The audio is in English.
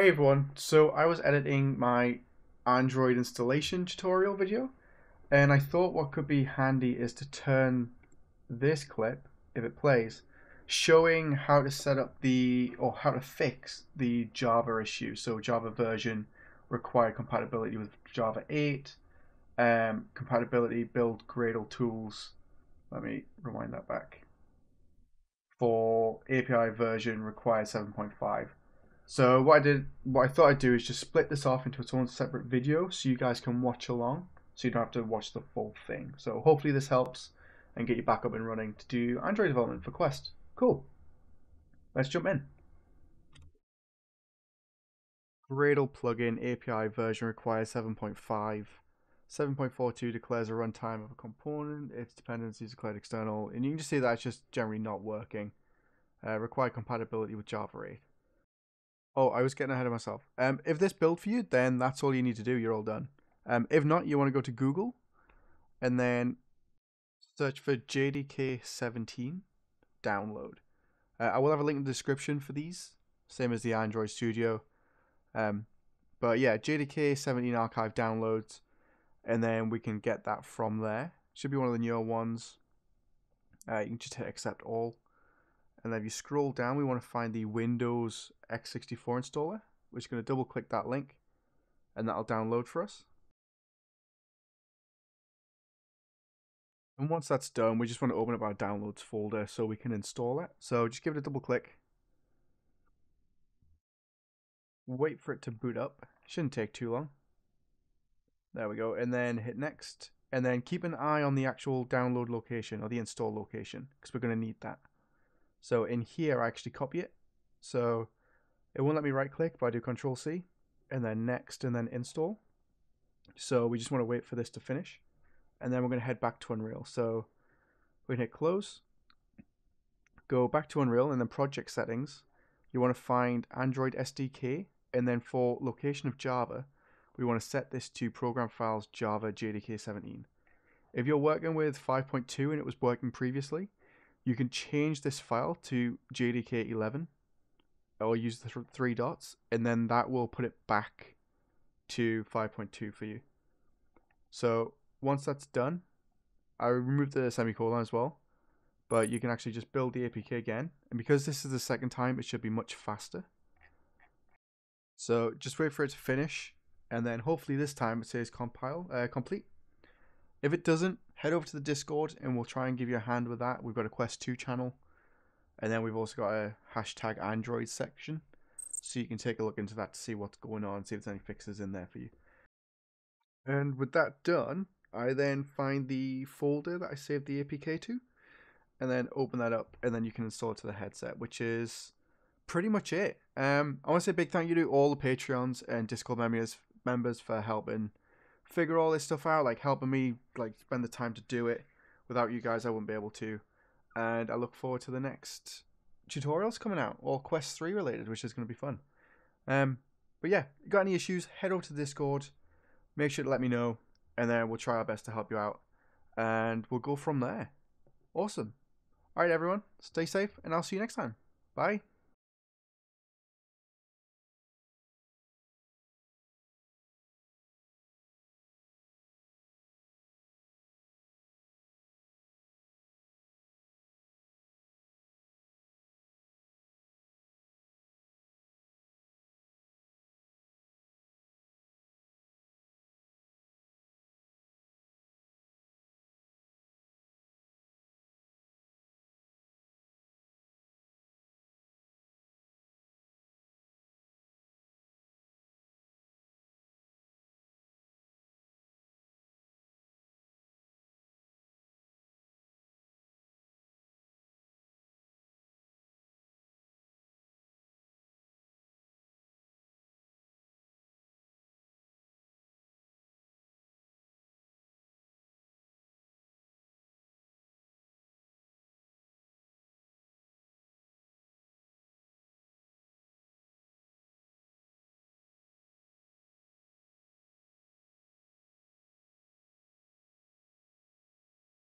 Hey everyone, so I was editing my Android installation tutorial video, and I thought what could be handy is to turn this clip, if it plays, showing how to set up how to fix the Java issue. So Java version required compatibility with Java 8, compatibility build Gradle tools. Let me rewind that back. For API version required 7.5. So what I thought I'd do is just split this off into its own separate video so you guys can watch along, so you don't have to watch the full thing. So hopefully this helps and get you back up and running to do Android development for Quest. Cool. Let's jump in. Gradle plugin API version requires 7.5. 7.4.2 declares a runtime of a component. Its dependencies declared external. And you can just see that it's just generally not working. Required compatibility with Java 8. Oh, I was getting ahead of myself. If this built for you, then that's all you need to do. You're all done. If not, you want to go to Google and then search for JDK 17 download. I will have a link in the description for these, same as the Android Studio. But yeah, JDK 17 archive downloads, and then we can get that from there. Should be one of the newer ones. You can just hit accept all. And then if you scroll down, we want to find the Windows X64 installer. We're just going to double click that link and that'll download for us. And once that's done, we just want to open up our downloads folder so we can install it. So just give it a double click. Wait for it to boot up. Shouldn't take too long. There we go. And then hit next. And then keep an eye on the actual download location or the install location because we're going to need that. So in here, I actually copy it. So it won't let me right click, but I do Control C and then next and then install. So we just want to wait for this to finish and then we're going to head back to Unreal. So we can hit close, go back to Unreal and then project settings. You want to find Android SDK and then for location of Java, we want to set this to program files Java JDK 17. If you're working with 5.2 and it was working previously, you can change this file to JDK 11 or use the three dots and then that will put it back to 5.2 for you. So once that's done, I removed the semicolon as well, but you can actually just build the APK again. And because this is the second time, it should be much faster. So just wait for it to finish and then hopefully this time it says complete. If it doesn't, head over to the Discord and we'll try and give you a hand with that. We've got a Quest 2 channel and then we've also got a hashtag Android section. So you can take a look into that to see what's going on, see if there's any fixes in there for you. And with that done, I then find the folder that I saved the APK to and then open that up and then you can install it to the headset, which is pretty much it. I want to say a big thank you to all the Patreons and Discord members for helping figure all this stuff out, like helping me like spend the time to do it. Without you guys I wouldn't be able to, and I look forward to the next tutorials coming out, all Quest 3 related, which is going to be fun. But yeah, if you got any issues, head over to Discord, make sure to let me know and then we'll try our best to help you out and we'll go from there. Awesome. Alright everyone, stay safe and I'll see you next time. Bye.